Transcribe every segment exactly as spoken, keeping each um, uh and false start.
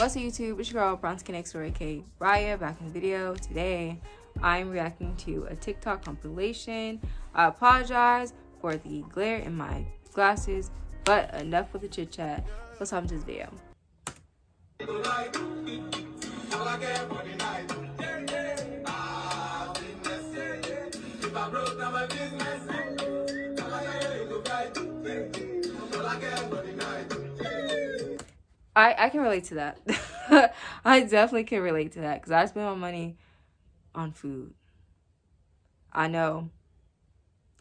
What's up YouTube? It's your girl BrownSkinXtDoor, aka Riyaah, back in the video. Today I'm reacting to a TikTok compilation. I apologize for the glare in my glasses, but enough with the chit chat. Let's hop into this video. I, I can relate to that. I definitely can relate to that because I spend my money on food. I know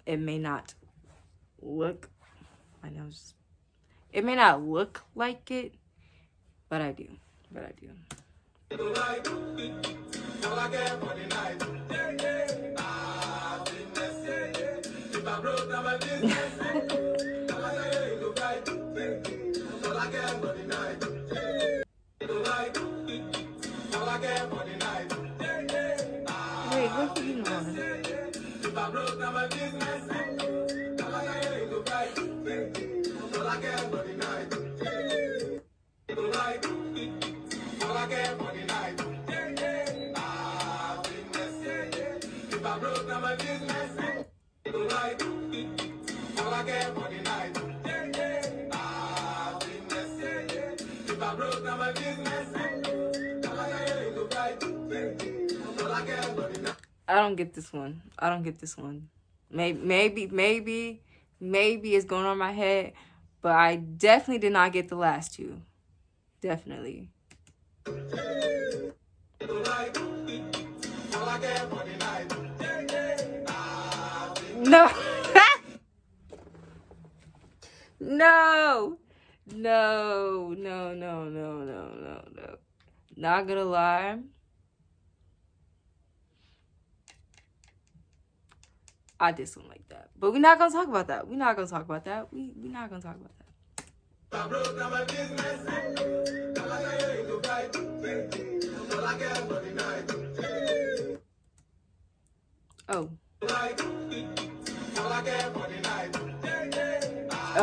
it may not look, I know it's, it may not look like it, but I do, but I do. I don't get this one. I don't get this one. Maybe, maybe, maybe, maybe it's going on my head, but I definitely did not get the last two. Definitely. No. No. No, no, no, no, no, no, no. Not gonna lie. I did something like that. But we're not gonna talk about that. We're not gonna talk about that. We we're not gonna talk about that. Oh.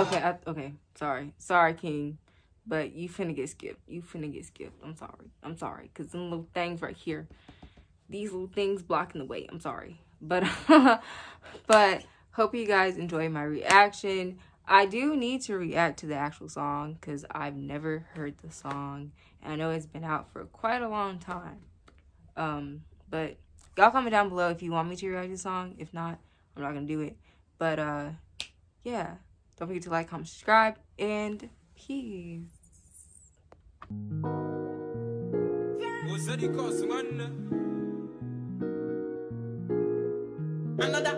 Okay, I, okay. Sorry. Sorry, King. But you finna get skipped. You finna get skipped. I'm sorry. I'm sorry. Because them little things right here, these little things blocking the way. I'm sorry. But, but hope you guys enjoy my reaction. I do need to react to the actual song because I've never heard the song. And I know it's been out for quite a long time. Um, but y'all comment down below if you want me to react to the song. If not, I'm not going to do it. But, uh, yeah. Don't forget to like, comment, subscribe, and peace. Yeah. Another